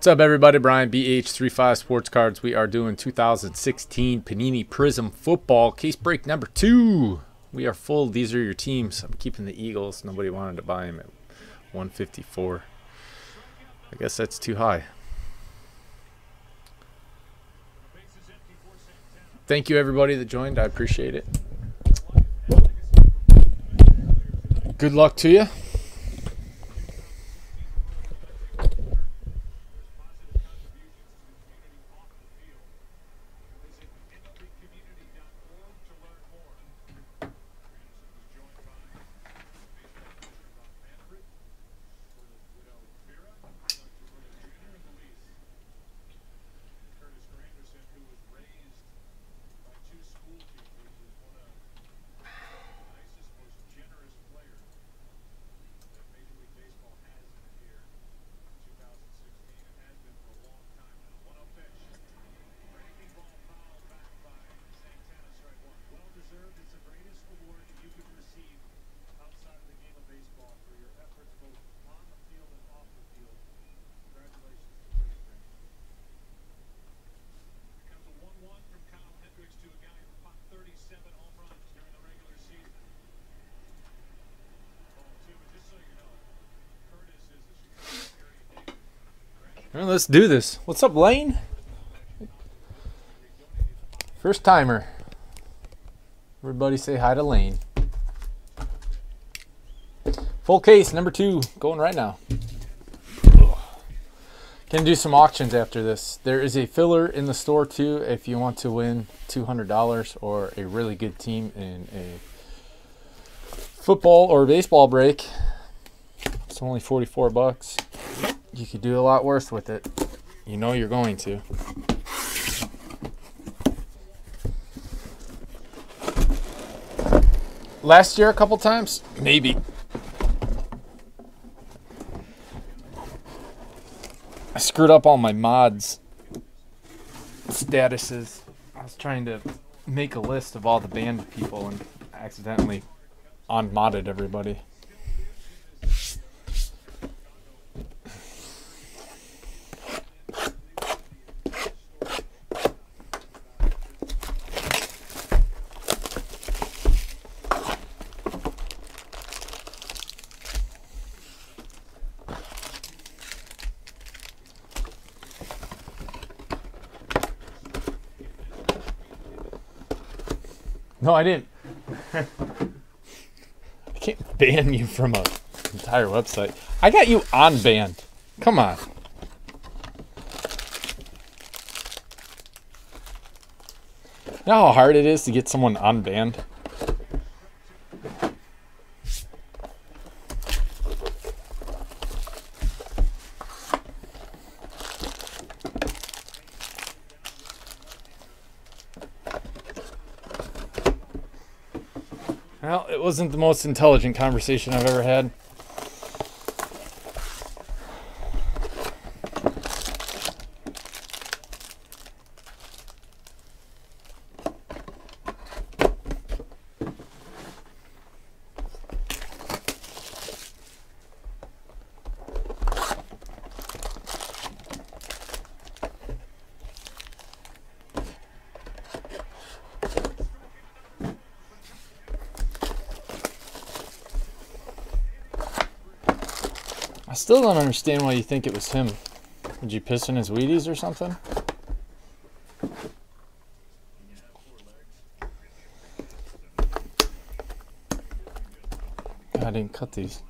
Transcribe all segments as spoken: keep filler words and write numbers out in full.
What's up, everybody? Brian B H three five Sports Cards. We are doing two thousand sixteen Panini Prism Football case break number two. We are full. These are your teams. I'm keeping the Eagles. Nobody wanted to buy him at one fifty-four. I guess that's too high. Thank you, everybody that joined. I appreciate it. Good luck to you. All right, let's do this. What's up, Lane? First timer. Everybody say hi to Lane. Full case, number two, going right now. Can do some auctions after this. There is a filler in the store, too, if you want to win two hundred dollars or a really good team in a football or baseball break. It's only forty-four bucks. You could do a lot worse with it. You know you're going to. Last year a couple times? Maybe. I screwed up all my mods statuses. I was trying to make a list of all the banned people and accidentally unmodded everybody. No, I didn't. I can't ban you from an entire website. I got you unbanned. Come on. You know how hard it is to get someone unbanned? Well, it wasn't the most intelligent conversation I've ever had. I still don't understand why you think it was him. Did you piss in his Wheaties or something? God, I didn't cut these.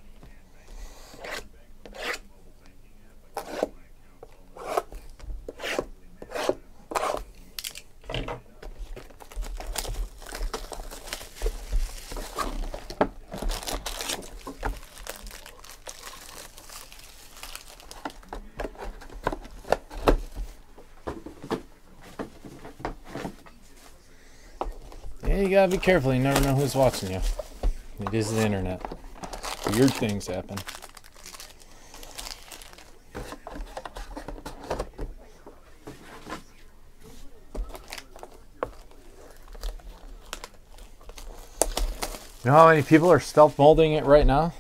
You gotta be careful. You never know who's watching you. It is the internet. Weird things happen. You know how many people are stealth molding it right now?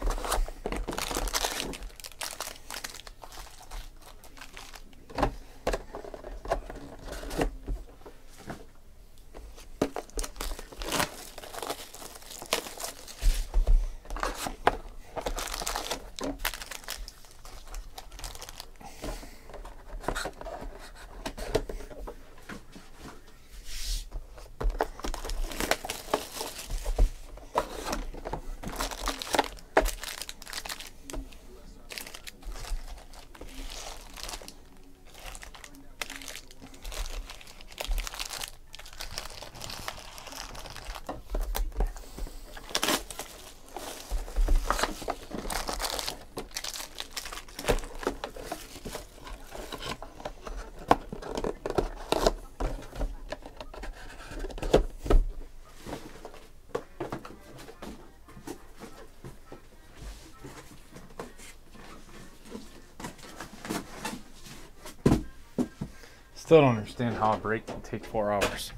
Still don't understand how a break can take four hours.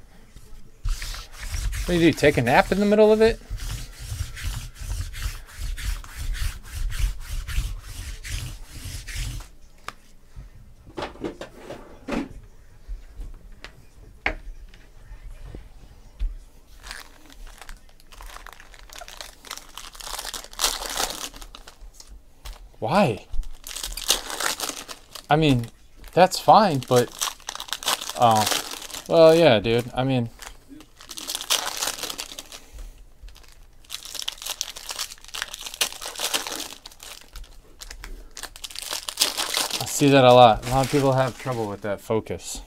What do you do, take a nap in the middle of it? Why? I mean, that's fine, but... Oh. Well, yeah, dude. I mean... I see that a lot. A lot of people have trouble with that focus.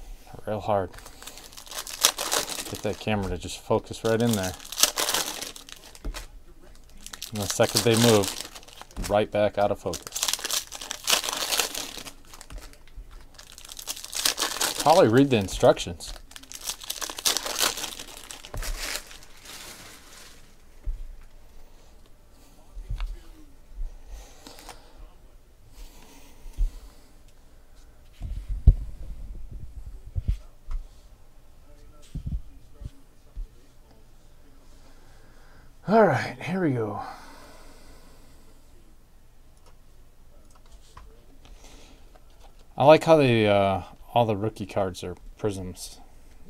Real hard. Get that camera to just focus right in there. And the second they move, right back out of focus. Probably read the instructions. All right, here we go. I like how they, uh, all the rookie cards are prisms,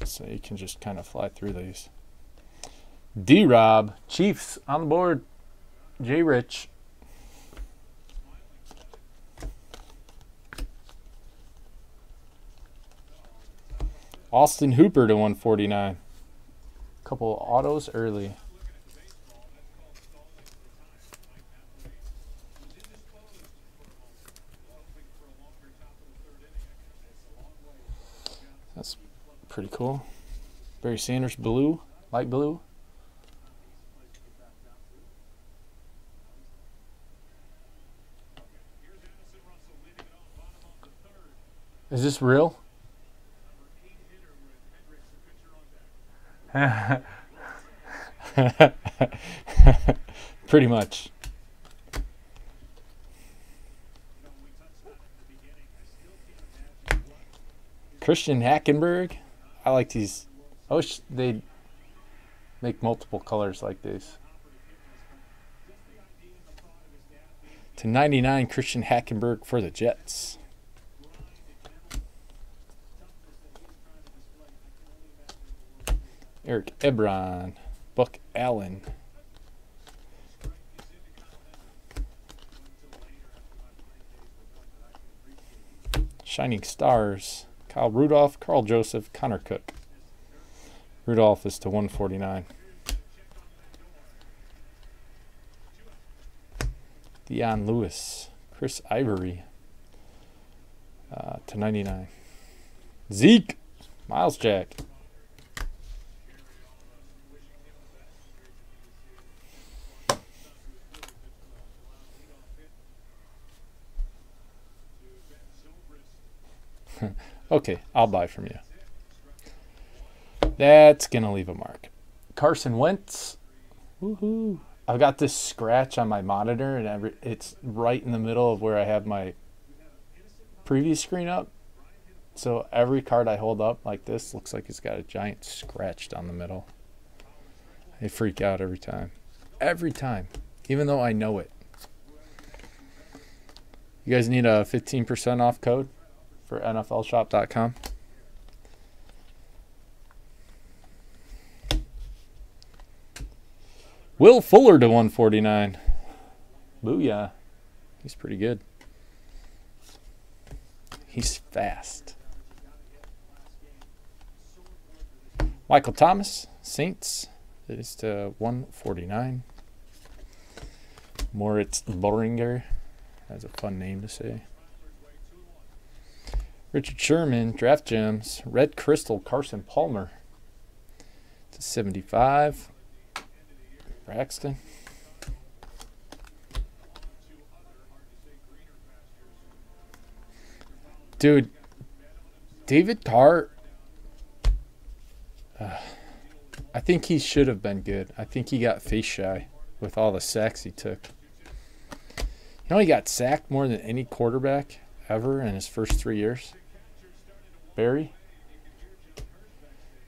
so you can just kind of fly through these. D-Rob, Chiefs on the board, J-Rich. Austin Hooper to one forty-nine. Couple autos early. That's pretty cool. Barry Sanders, blue, light blue. Is this real? Pretty much. Christian Hackenberg. I like these. I wish they'd make multiple colors like this. To ninety-nine, Christian Hackenberg for the Jets. Eric Ebron. Buck Allen. Shining Stars. Kyle Rudolph, Carl Joseph, Connor Cook. Rudolph is to one forty-nine. Dion Lewis, Chris Ivory uh, to ninety-nine. Zeke, Miles Jack. Okay, I'll buy from you. That's going to leave a mark. Carson Wentz. Woohoo. I've got this scratch on my monitor, and it's right in the middle of where I have my previous screen up. So every card I hold up like this looks like it's got a giant scratch down the middle. I freak out every time. Every time. Even though I know it. You guys need a fifteen percent off code? For N F L shop dot com. Will Fuller to one forty-nine. Booyah. He's pretty good. He's fast. Michael Thomas, Saints, is to one forty-nine. Moritz Boringer. That's a fun name to say. Richard Sherman, Draft Gems, Red Crystal, Carson Palmer to seventy-five, Braxton. Dude, David Carr, uh, I think he should have been good. I think he got face shy with all the sacks he took. You know, he got sacked more than any quarterback ever in his first three years. Barry,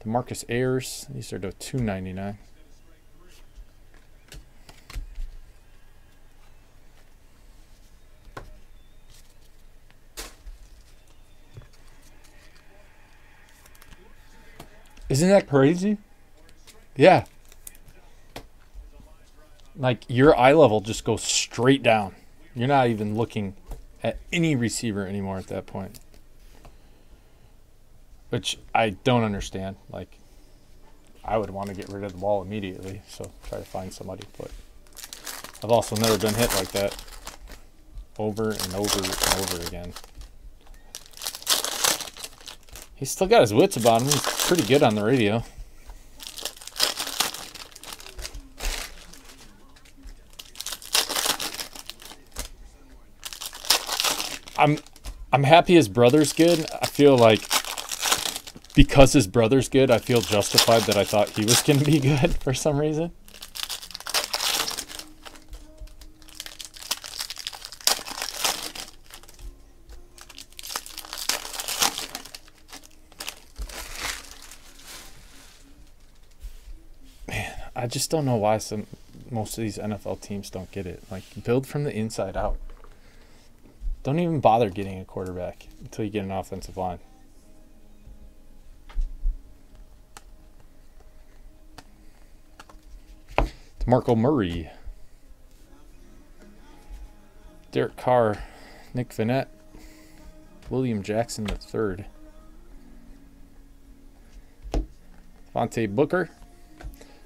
Demarcus Ayers. These are the two ninety-nine. Isn't that crazy? Yeah. Like, your eye level just goes straight down. You're not even looking at any receiver anymore at that point. Which I don't understand. Like, I would want to get rid of the ball immediately, so try to find somebody. But I've also never been hit like that over and over and over again. He's still got his wits about him. He's pretty good on the radio. I'm I'm happy his brother's good. I feel like because his brother's good, I feel justified that I thought he was going to be good for some reason. I just don't know why some most of these N F L teams don't get it. Like, build from the inside out. Don't even bother getting a quarterback until you get an offensive line. DeMarco Murray. Derek Carr. Nick Vannett. William Jackson the third. Vontae Booker.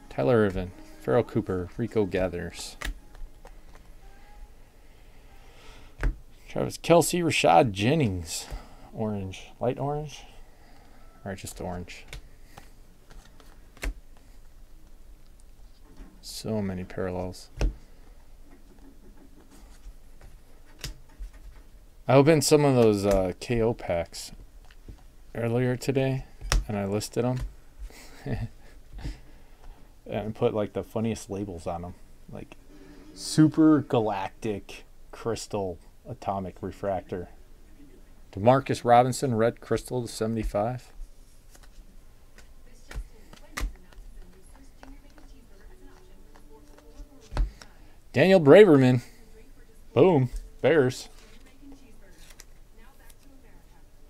Tyler Ervin, Farrell Cooper, Rico Gathers, Travis Kelce, Rashad Jennings, orange, light orange, or just orange. So many parallels. I opened some of those uh, K O packs earlier today, and I listed them. And put like the funniest labels on them, like Super Galactic Crystal Atomic Refractor, Demarcus Robinson Red Crystal seventy-five, Daniel Braverman, boom, Bears,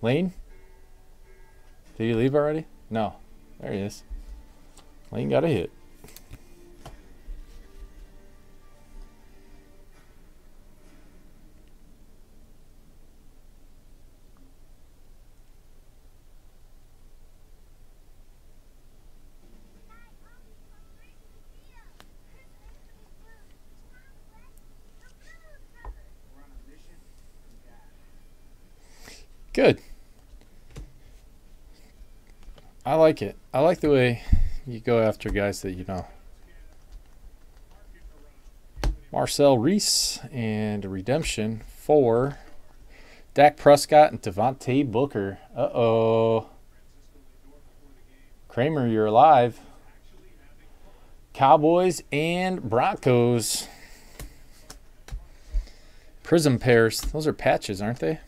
Lane. Did he leave already? No, there he is. Lane got a hit. Good. I like it. I like the way you go after guys that you know. Marcel Reese and redemption for Dak Prescott and Devontae Booker. Uh-oh. Kramer, you're alive. Cowboys and Broncos. Prism pairs. Those are patches, aren't they?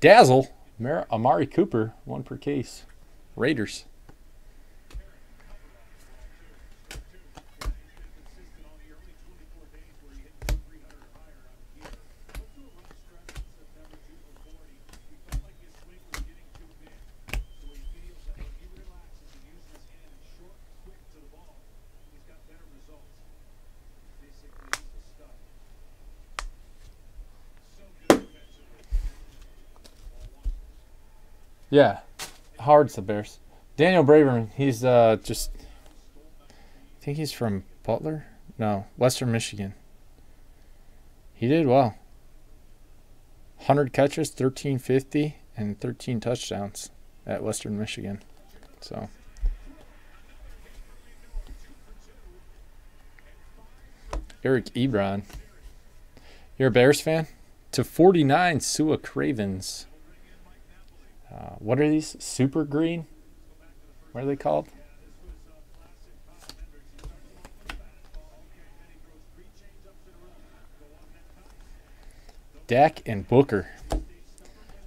Dazzle, Mar- Amari Cooper, one per case. Raiders. Yeah. Hard's the Bears. Daniel Braverman, he's uh, just, I think he's from Butler? No, Western Michigan. He did well. one hundred catches, thirteen fifty, and thirteen touchdowns at Western Michigan. So, Eric Ebron. You're a Bears fan? to forty-nine, Sua Cravens. Uh, what are these? Super green? What are they called? Dak and Booker.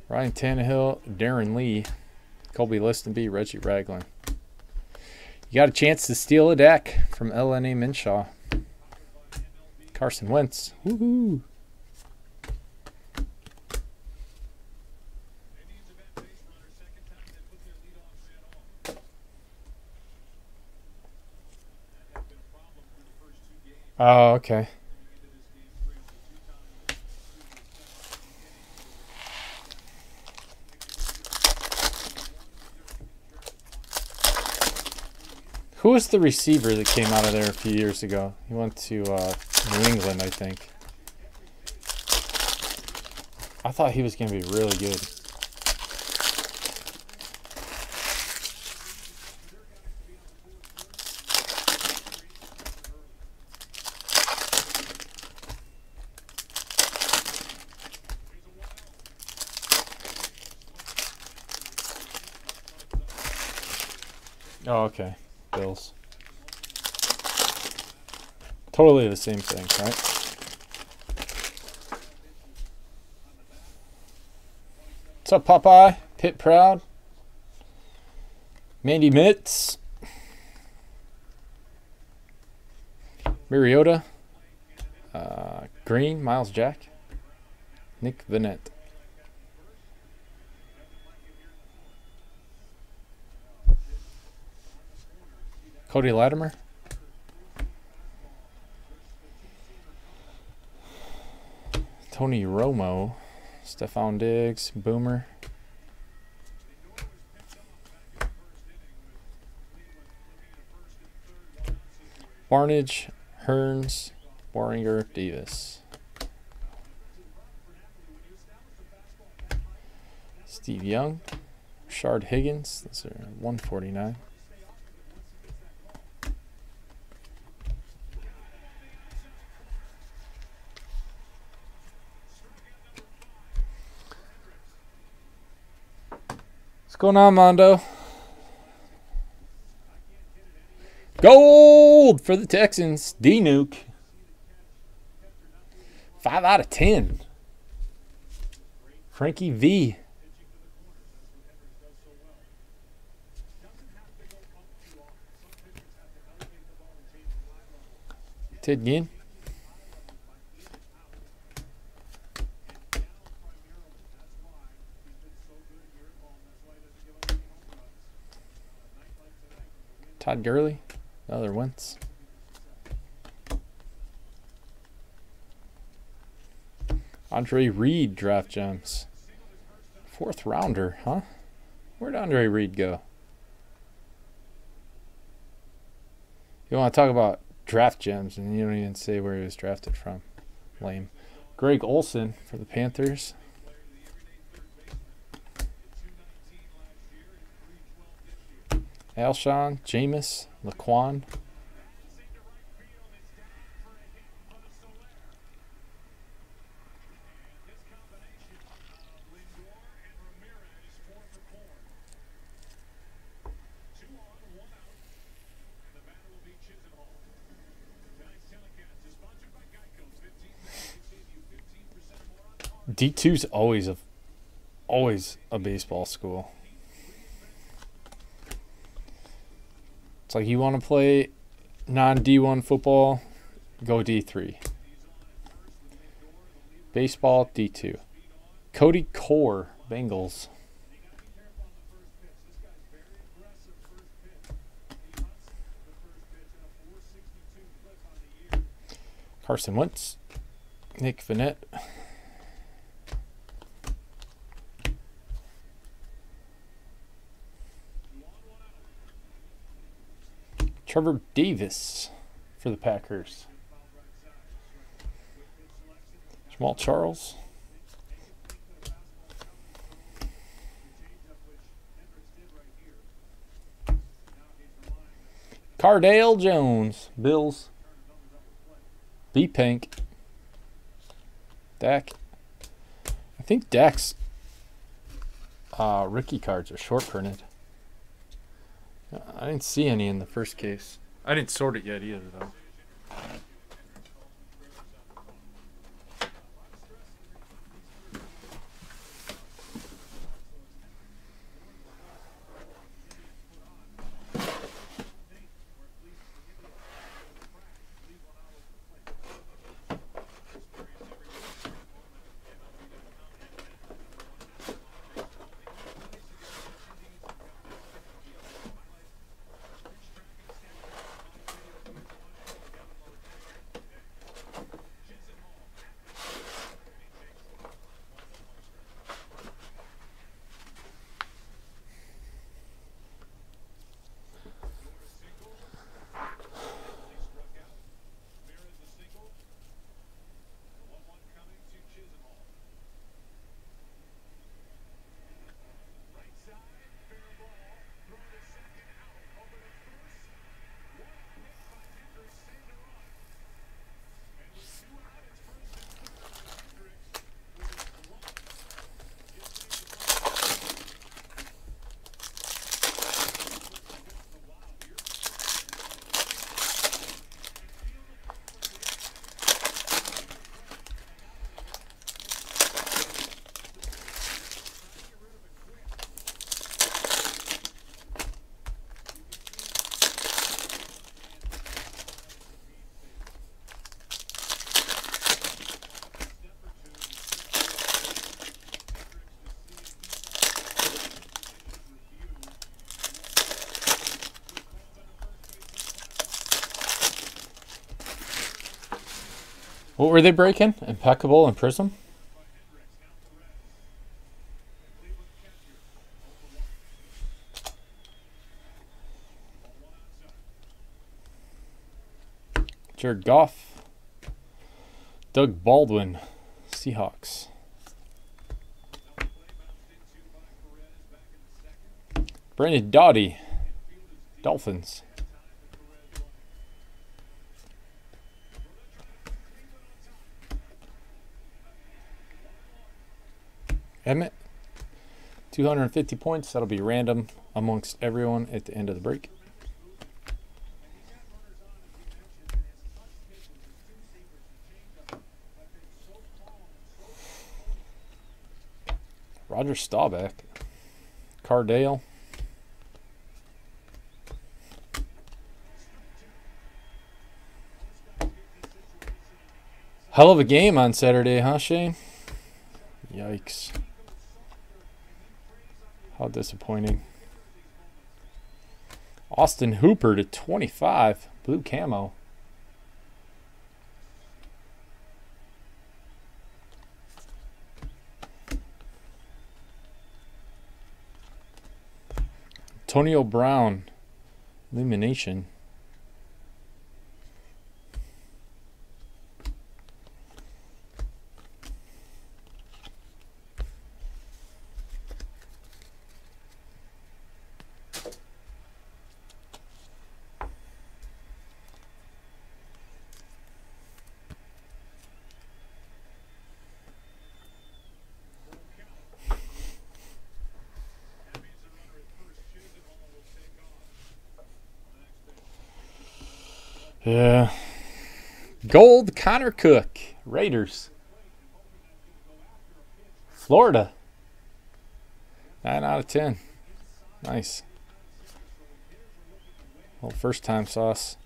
Ryan Tannehill, Darren Lee. Colby Liston B, Reggie Ragland. You got a chance to steal a deck from L N A Minshaw. Carson Wentz. Woohoo! Oh, okay. Who was the receiver that came out of there a few years ago? He went to uh, New England, I think. I thought he was going to be really good. Oh, okay. Bills. Totally the same thing, right? What's up, Popeye? Pitt Proud. Mandy Mitts. Mariota. Uh, Green. Miles Jack. Nick Vannett. Cody Latimer. Tony Romo. Stephon Diggs. Boomer. Barnage. Hearns. Boringer. Davis. Steve Young. Rashard Higgins. Those are one forty-nine. What's going on, Mondo? Gold for the Texans. D-Nuke. Five out of ten. Frankie V. Ted Ginn. Todd Gurley, another Wentz. Andre Reed draft jumps. Fourth rounder, huh? Where'd Andre Reed go? You want to talk about draft gems and you don't even say where he was drafted from. Lame. Greg Olsen for the Panthers. Alshon, Jameis, Laquan. D two's always a always a baseball school. Like, you want to play non-D one football, go D three. Baseball, D two. Cody Core, Bengals. Carson Wentz. Nick Vannett. Trevor Davis for the Packers. Jamal Charles. Cardale Jones, Bills. B. Pink. Dak. I think Dak's uh, rookie cards are short printed. I didn't see any in the first case. I didn't sort it yet either, though. What were they breaking? Impeccable and Prism? Jared Goff. Doug Baldwin, Seahawks. Brandon Doughty, Dolphins. Emmett, two hundred fifty points. That'll be random amongst everyone at the end of the break. Roger Staubach, Cardale. Hell of a game on Saturday, huh, Shane? Yikes. How disappointing. Austin Hooper to twenty-five, blue camo. Antonio Brown, illumination. Yeah. Gold Connor Cook, Raiders. Florida. nine out of ten. Nice. Well, first time sauce.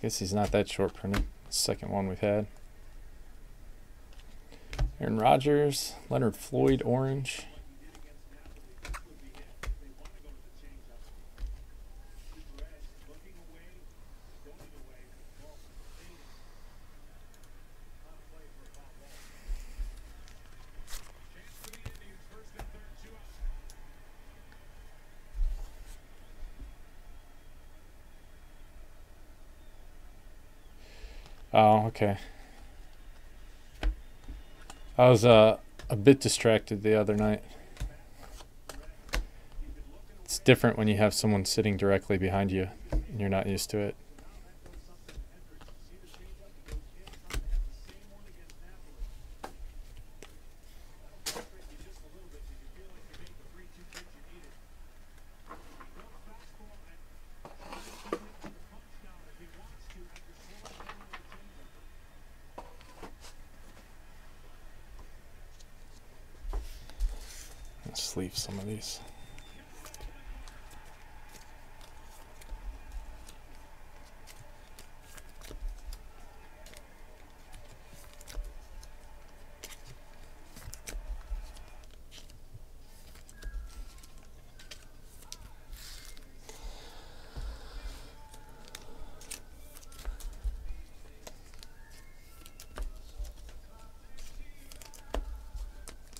Guess he's not that short printed. Second one we've had. Aaron Rodgers, Leonard Floyd, orange. Oh, okay. I was uh, a bit distracted the other night. It's different when you have someone sitting directly behind you and you're not used to it. Leave some of these.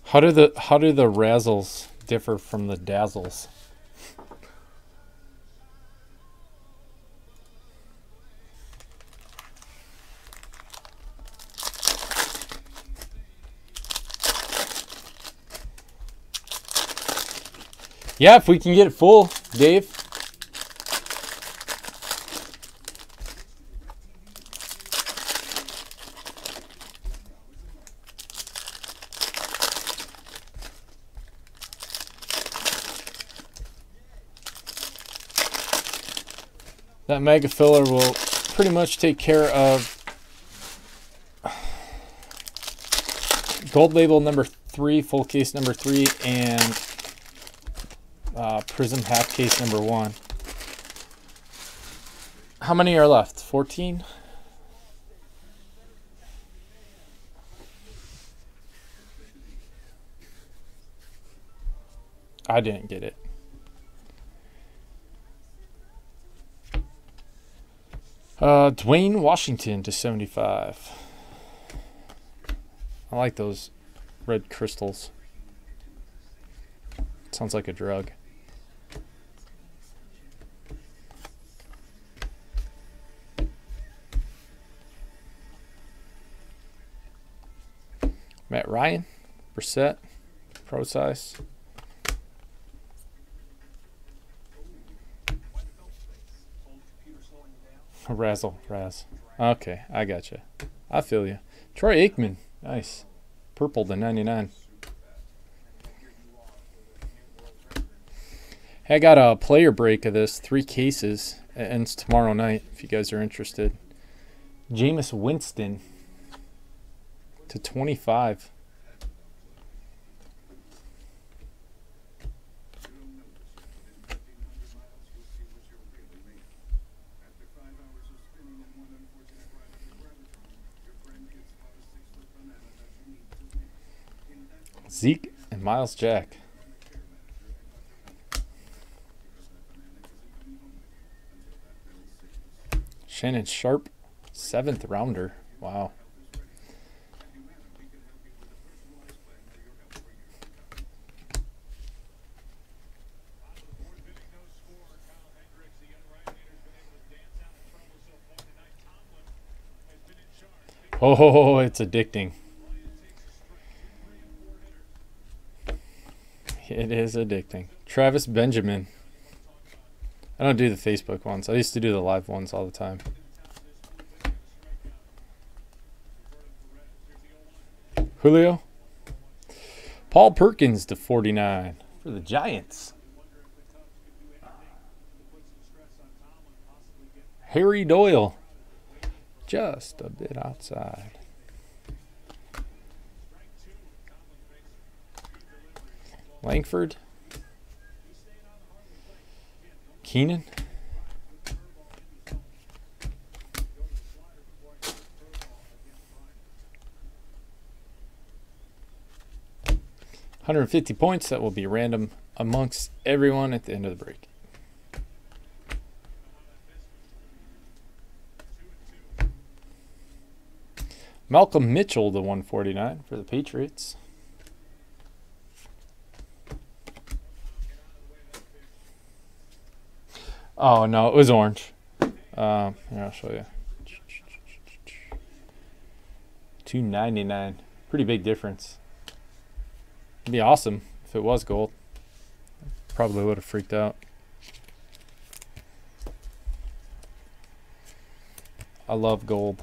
How do the how do the razzles differ from the dazzles? Yeah, if we can get it full, Dave. That mega filler will pretty much take care of gold label number three, full case number three, and uh, prism half case number one. How many are left? fourteen? I didn't get it. Uh, Dwayne Washington to seventy-five. I like those red crystals. Sounds like a drug. Matt Ryan, Brissett, Pro Size. Razzle, Razz. Okay, I gotcha. I feel you. Troy Aikman, nice. Purple to ninety-nine. Hey, I got a player break of this, three cases. It ends tomorrow night if you guys are interested. Jameis Winston to twenty-five. Zeke and Miles Jack. Shannon Sharp, seventh rounder. Wow. Oh, it's addicting. It is addicting. Travis Benjamin. I don't do the Facebook ones. I used to do the live ones all the time. Julio. Paul Perkins to forty-nine for the Giants. Harry Doyle. Just a bit outside. Langford, Keenan, one hundred fifty points. That will be random amongst everyone at the end of the break. Malcolm Mitchell to one forty-nine for the Patriots. Oh, no, it was orange. Um, here, I'll show you. two ninety-nine. Pretty big difference. It'd be awesome if it was gold. Probably would have freaked out. I love gold.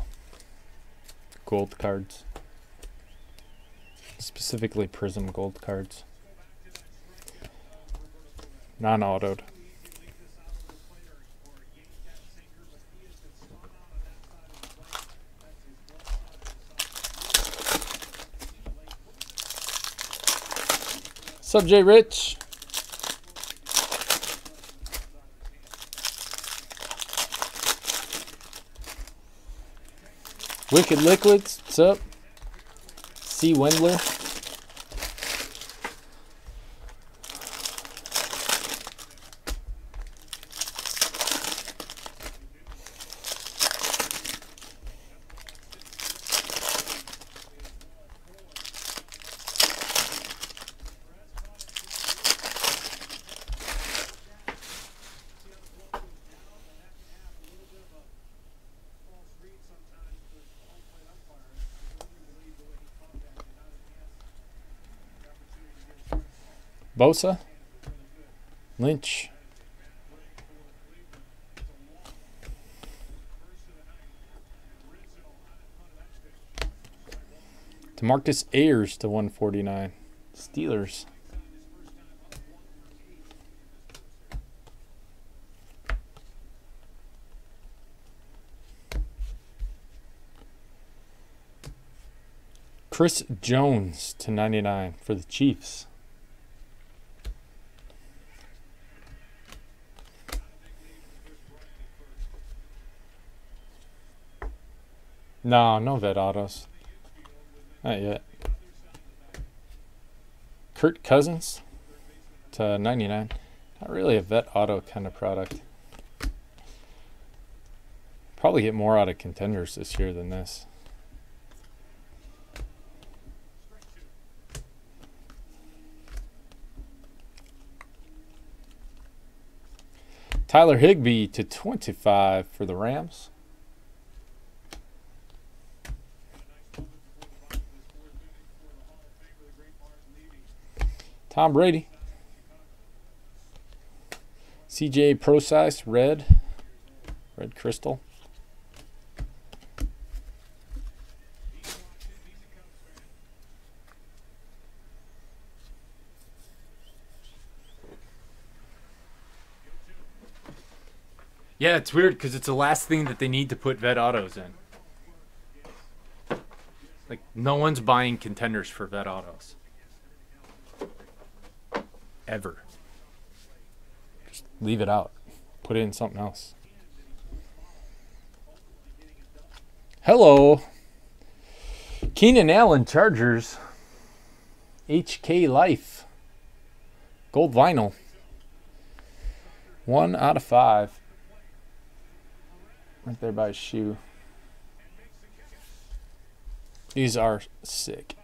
Gold cards. Specifically Prism gold cards. Non-autoed. What's up, J-Rich? Wicked Liquids, what's up? C. Wendler. Bosa, Lynch, Demarcus Ayers to one forty-nine, Steelers, Chris Jones to ninety-nine for the Chiefs. No, no vet autos. Not yet. Kirk Cousins to ninety-nine. Not really a vet auto kind of product. probably get more out of Contenders this year than this. Tyler Higbee to twenty-five for the Rams. Tom Brady. C J Procise, red. Red Crystal. Yeah, it's weird because it's the last thing that they need to put vet autos in. Like, no one's buying Contenders for vet autos. Ever. Just leave it out. Put it in something else. Hello. Keenan Allen, Chargers. H K Life. Gold vinyl. One out of five. Right there by his shoe. These are sick.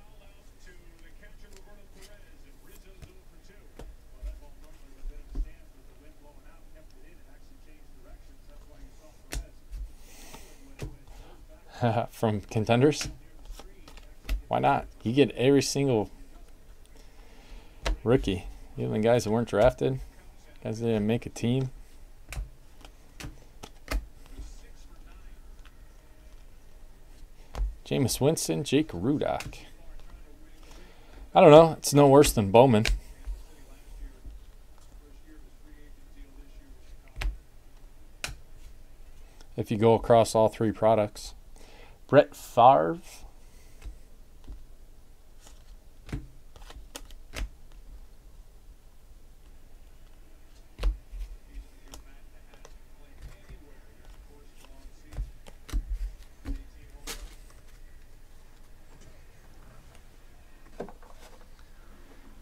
From Contenders? Why not? You get every single rookie. Even the guys that weren't drafted, guys that didn't make a team. Jameis Winston, Jake Rudock. I don't know. It's no worse than Bowman. If you go across all three products. Brett Favre.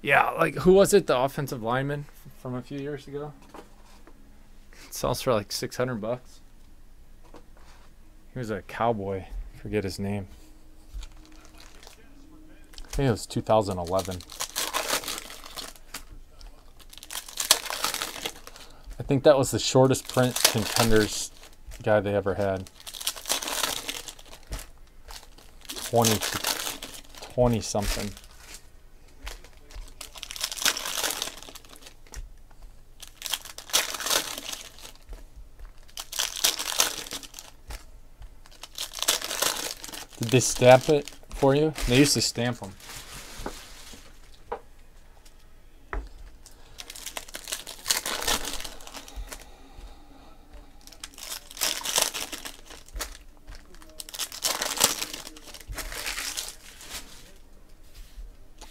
Yeah, like, who was it? The offensive lineman from a few years ago? It sells for like six hundred bucks. He was a Cowboy. Forget his name. I think it was two thousand eleven. I think that was the shortest print Contenders guy they ever had. twenty, twenty something. Did they stamp it for you? They used to stamp them.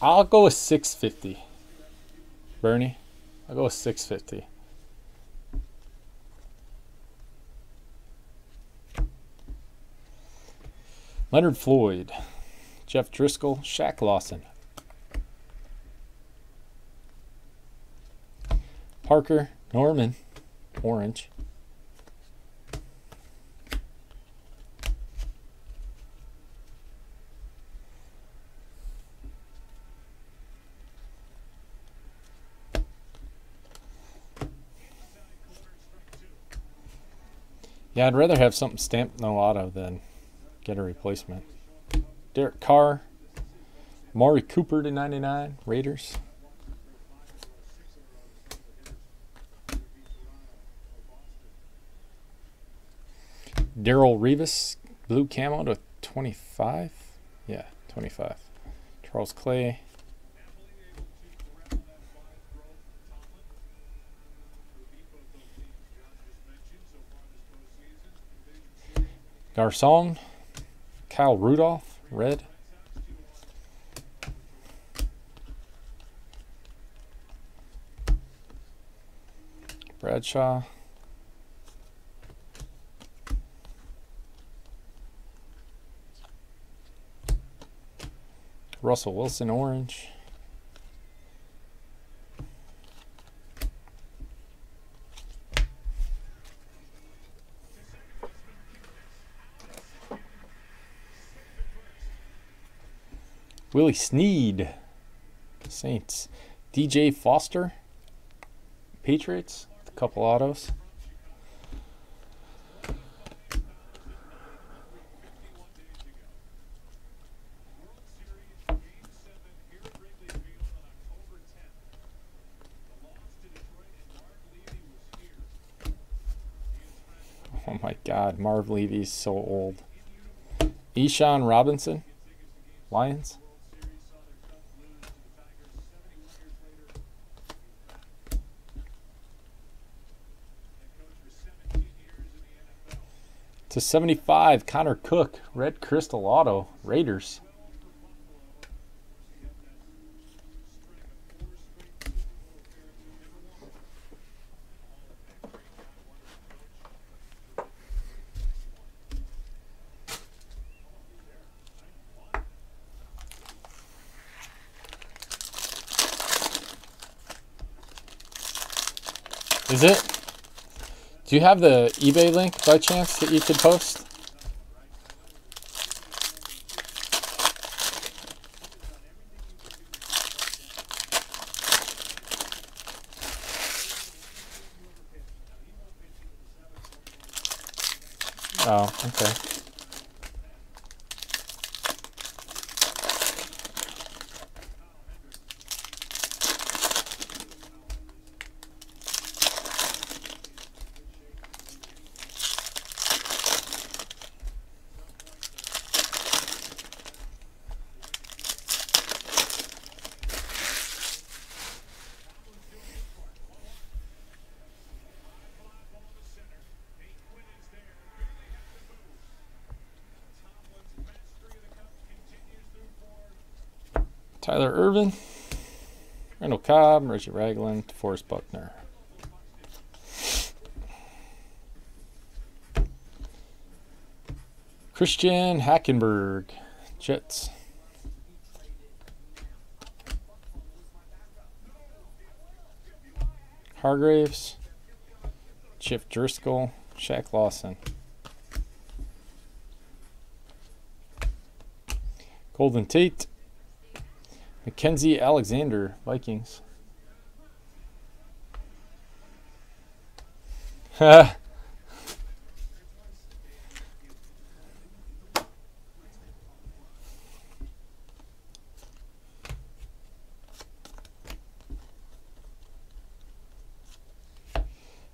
I'll go with six fifty. Bernie, I'll go with six fifty. Leonard Floyd, Jeff Driscoll, Shaq Lawson. Parker, Norman, orange. Yeah, I'd rather have something stamped no auto than get a replacement. Derek Carr, Amari Cooper to ninety-nine, Raiders. Darrell Revis, blue camo to twenty-five. Yeah, twenty-five. Charles Clay. Garcon. Kyle Rudolph, red. Bradshaw. Russell Wilson, orange. Willie Sneed, Saints. D J Foster, Patriots, a couple autos. Oh my God, Marv Levy's so old. Eshawn Robinson, Lions. To seventy-five, Connor Cook, Red Crystal Auto, Raiders. Is it? Do you have the eBay link by chance that you could post? Oh, okay. Tyler Ervin, Randall Cobb, Reggie Ragland, Forrest Buckner. Christian Hackenberg, Jets. Hargraves, Chip Driscoll, Shaq Lawson. Golden Tate. Mackenzie Alexander, Vikings. Ha!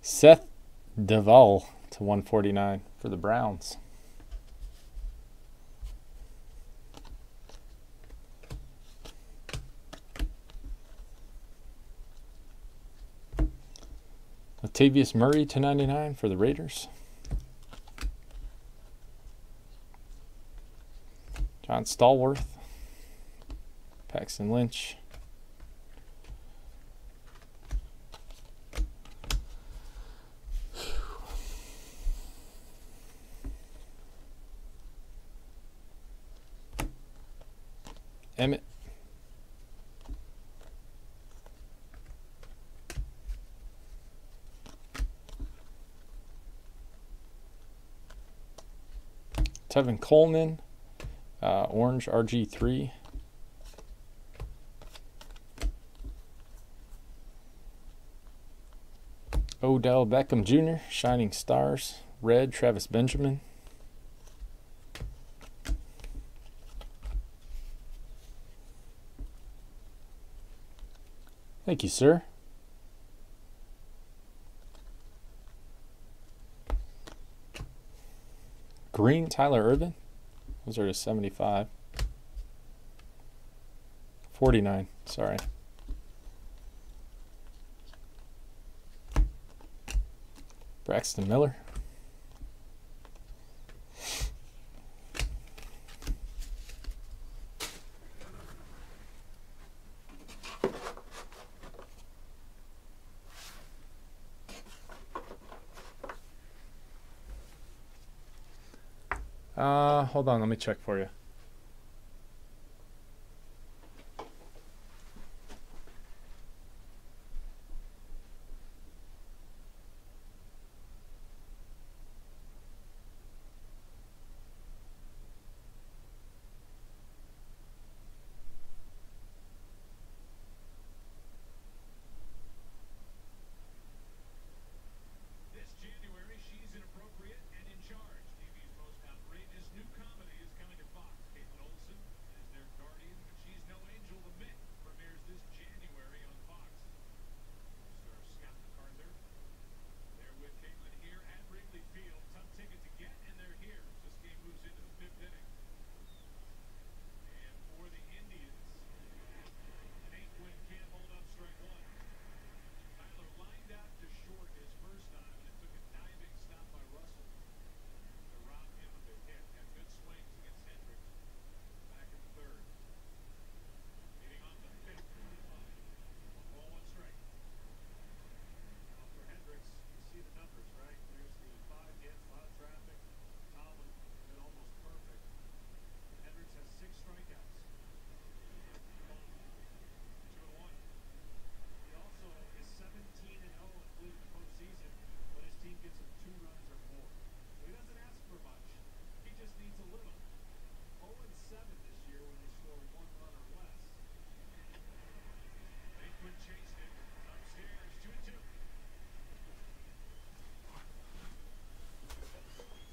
Seth Deval to one forty-nine for the Browns. Latavius Murray to ninety-nine for the Raiders. John Stallworth, Paxton Lynch. Emmett. Tevin Coleman, uh, Orange R G three. Odell Beckham Junior, Shining Stars, Red, Travis Benjamin. Thank you, sir. Green, Tyler Ervin. Those are to seventy-five. forty-nine, sorry. Braxton Miller. Uh, hold on, let me check for you.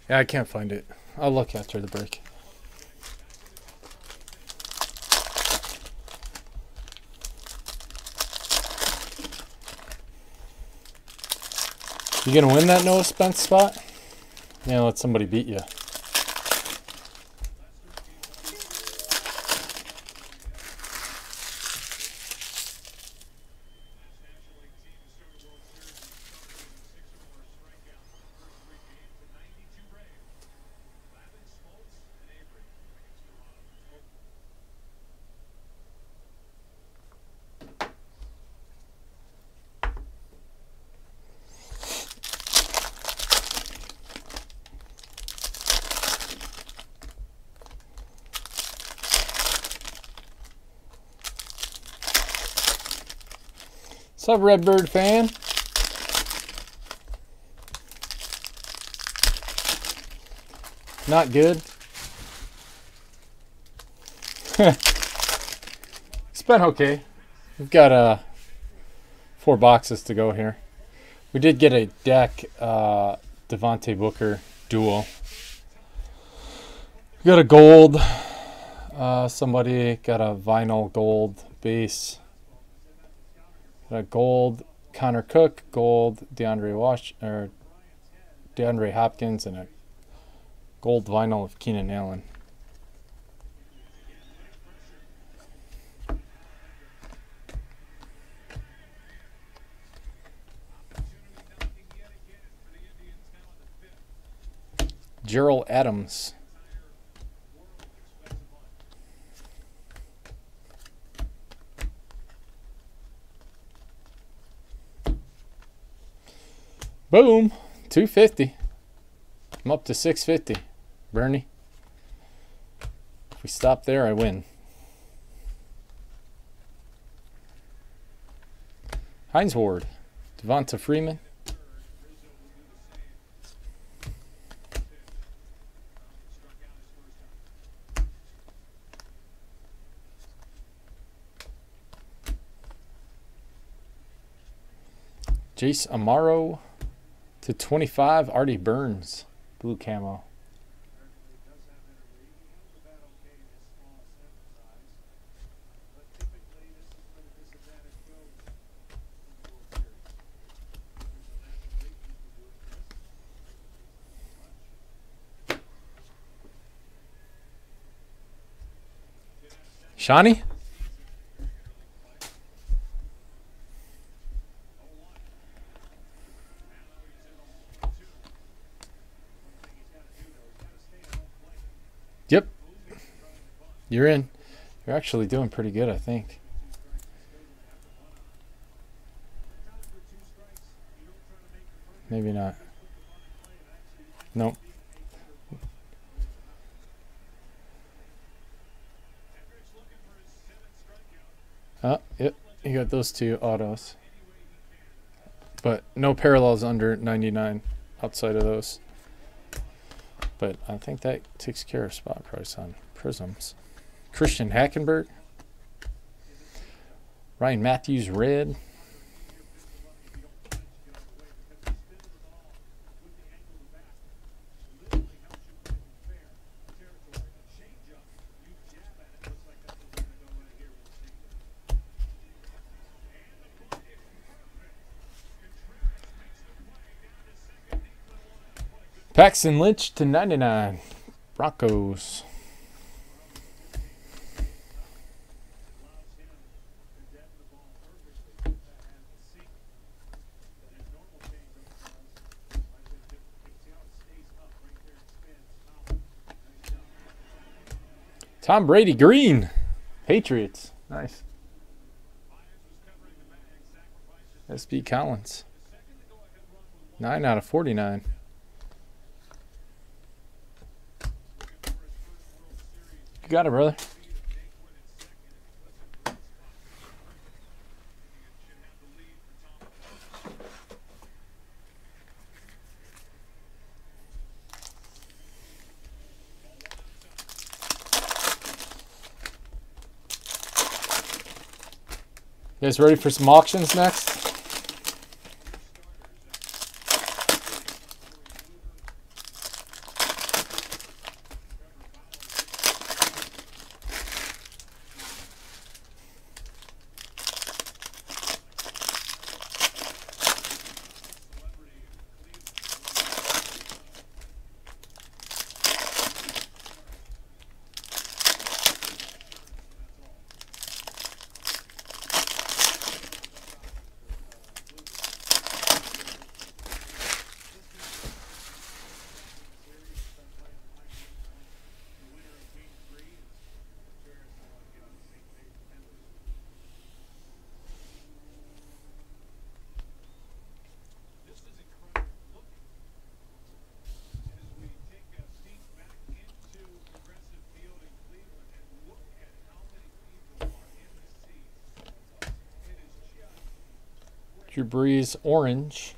Yeah, I can't find it. I'll look after the break. You gonna win that Noah Spence spot? Yeah, let somebody beat you. What's up, Redbird fan? Not good. It's been okay. We've got uh, four boxes to go here. We did get a Dak uh, Devontae Booker duel. We got a gold. Uh, somebody got a vinyl gold base. A gold Connor Cook, gold DeAndre Wash or DeAndre Hopkins, and a gold vinyl of Keenan Allen. Gerald Adams. Boom, two fifty. I'm up to six fifty, Bernie. If we stop there, I win. Hines Ward, Devonta Freeman. Jace Amaro. To twenty-five, Artie Burns, blue camo. Shawnee? Yep, you're in. You're actually doing pretty good, I think. Maybe not. Nope. Oh, yep, you got those two autos. But no parallels under ninety-nine outside of those. But I think that takes care of spot price on prisms. Christian Hackenberg. Ryan Matthews, red. Paxton Lynch to ninety-nine, Broncos. Tom Brady, green, Patriots. Nice. S B Collins, nine out of forty-nine. Got it, brother. You guys ready for some auctions next? Drew Brees orange.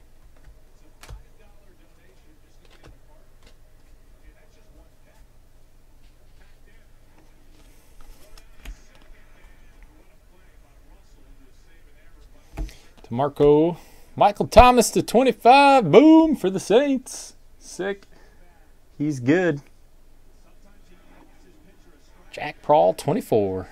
DeMarco. Michael Thomas to twenty-five. Boom for the Saints. Sick. He's good. Jack Prawl, twenty-four.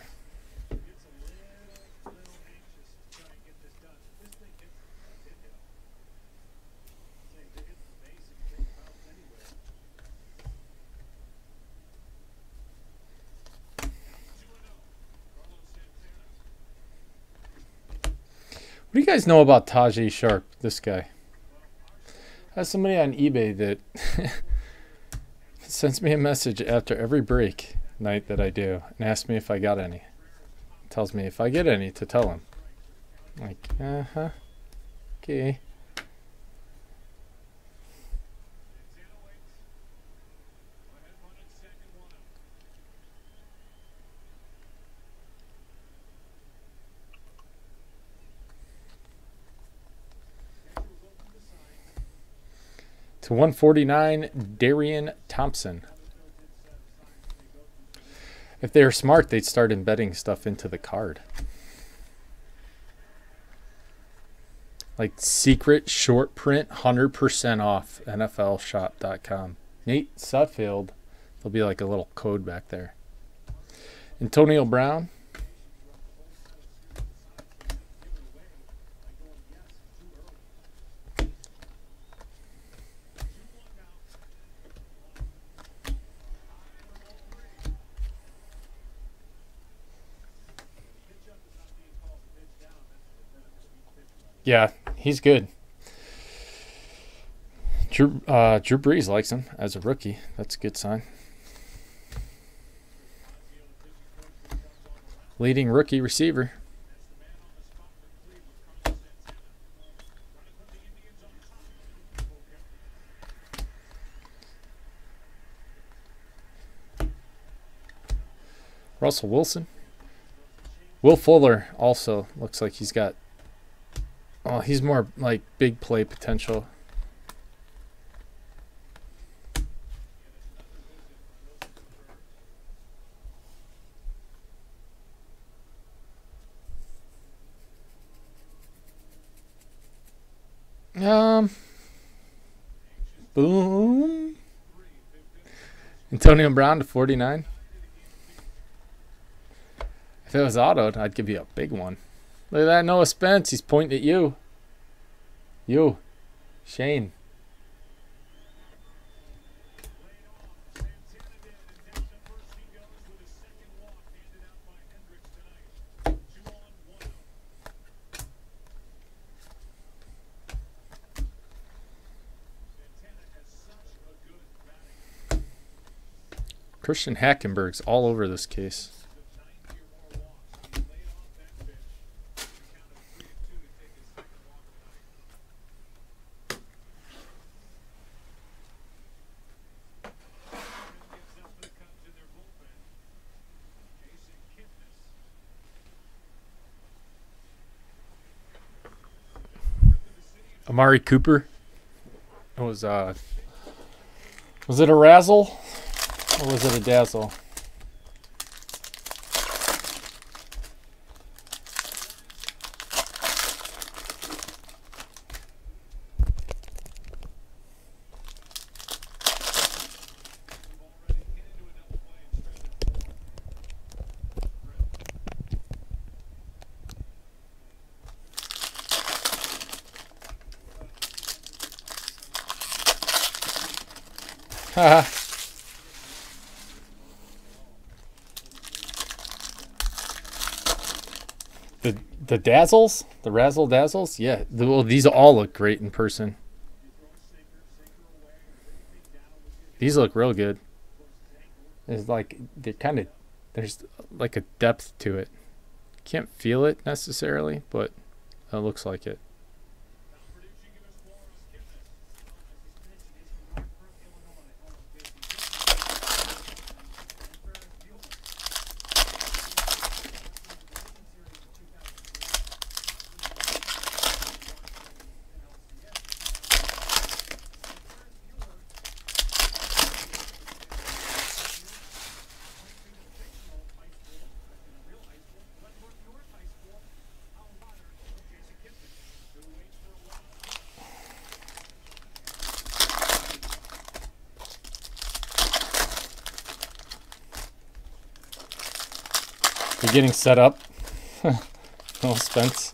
What do you guys know about Tajay Sharp, this guy? I have somebody on eBay that sends me a message after every break night that I do and asks me if I got any. Tells me if I get any to tell him. I'm like, uh-huh, okay. To one forty-nine, Darian Thompson. If they were smart, they'd start embedding stuff into the card. Like secret short print, one hundred percent off, N F L shop dot com. Nate Sudfield, there'll be like a little code back there. Antonio Brown. Yeah, he's good. Drew, uh, Drew Brees likes him as a rookie. That's a good sign. Leading rookie receiver. Russell Wilson. Will Fuller also looks like he's got... Oh, he's more like big play potential. Um, boom. Antonio Brown to forty-nine. If it was autoed, I'd give you a big one. Look at that, Noah Spence. He's pointing at you. You. Shane. Christian Hackenberg's all over this case. Amari Cooper. It was uh was it a razzle or was it a dazzle? Haha. the the dazzles, the razzle dazzles, yeah. The, well, these all look great in person. These look real good. It's like they're kind of there's like a depth to it. Can't feel it necessarily, but it looks like it. You're getting set up. No Spence.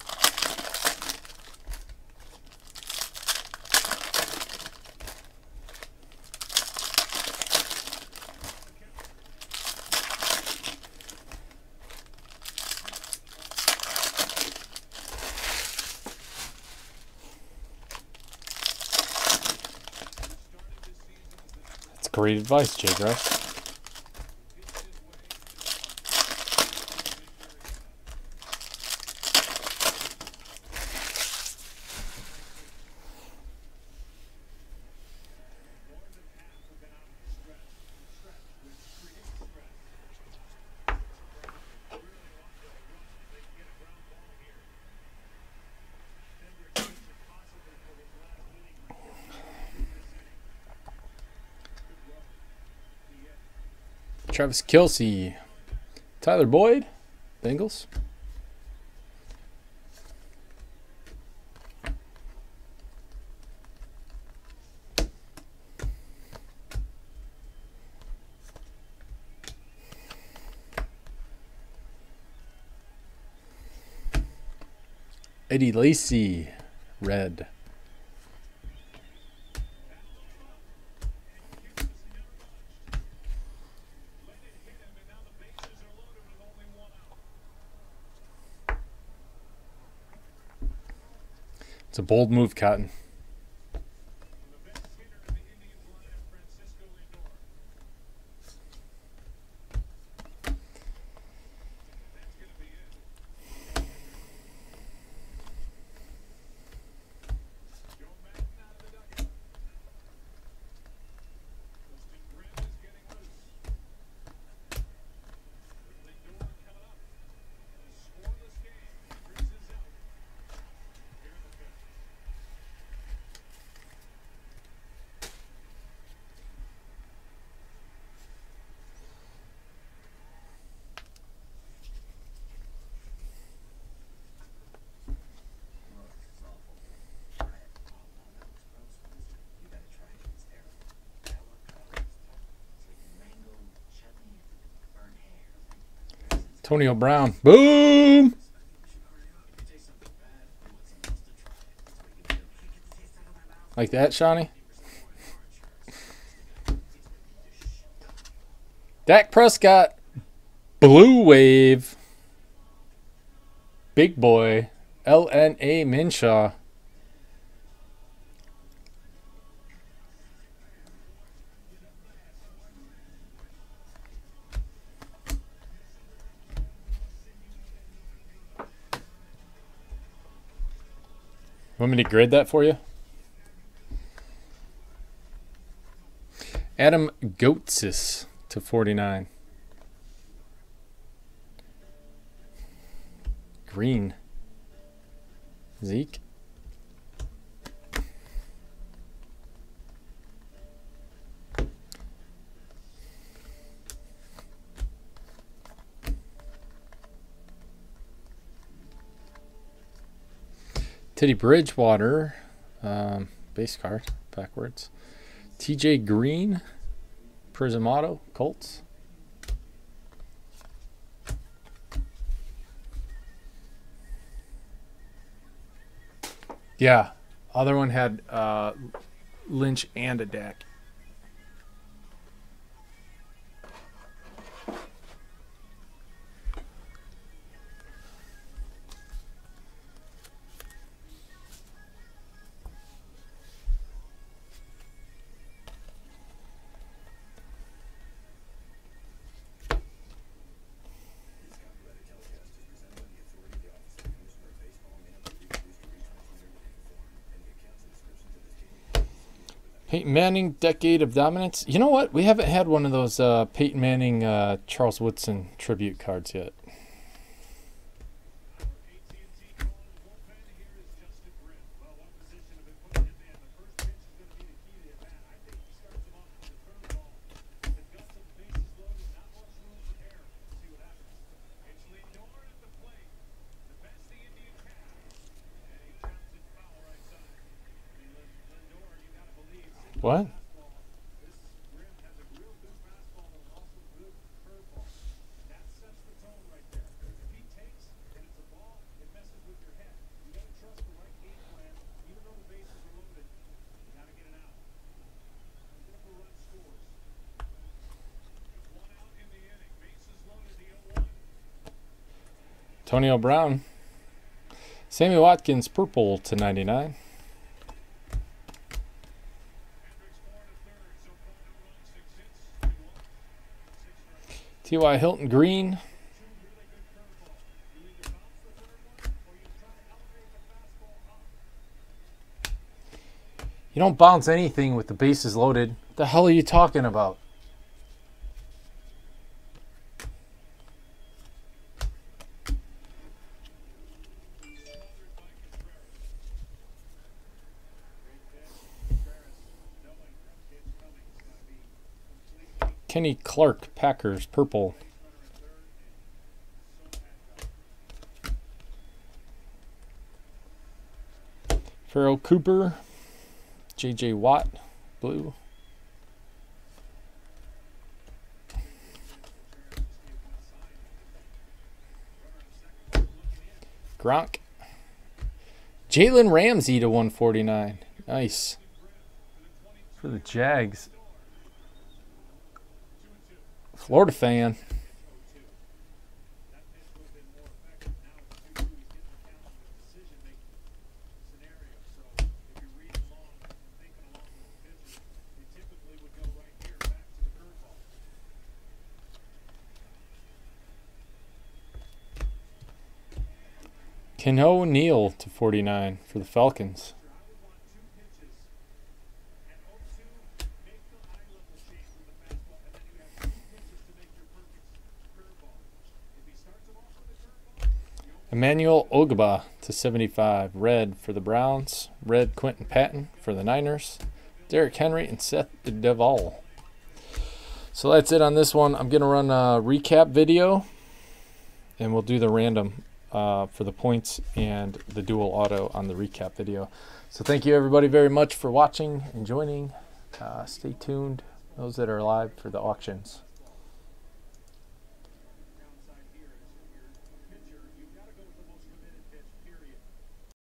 Great advice, J-Rich. Travis Kelce, Tyler Boyd, Bengals. Eddie Lacy, red. It's a bold move, Cotton. Antonio Brown. Boom! Like that, Shawnee? Dak Prescott. Blue Wave. Big Boy. L N A Minshew. Want me to grade that for you? Adam Goetsis to forty-nine. Green. Zeke. Teddy Bridgewater, um, base card, backwards. T J Green, Prism Auto, Colts. Yeah, other one had uh, Lynch and a Dak. Peyton Manning, decade of dominance. You know what? We haven't had one of those uh, Peyton Manning, uh, Charles Woodson tribute cards yet. What? Antonio Brown. Sammy Watkins, purple to ninety-nine. T Y Hilton, green. You don't bounce anything with the bases loaded. What the hell are you talking about? Kenny Clark, Packers, purple. Farrell Cooper, J J Watt, blue. Gronk. Jalen Ramsey to one forty-nine. Nice. For the Jags. Florida fan. Keno Neal to forty-nine for the Falcons. Emmanuel Ogba to seventy-five. Red for the Browns. Red Quentin Patton for the Niners. Derrick Henry and Seth Deval. So that's it on this one. I'm going to run a recap video. And we'll do the random uh, for the points and the dual auto on the recap video. So thank you everybody very much for watching and joining. Uh, stay tuned, those that are live, for the auctions.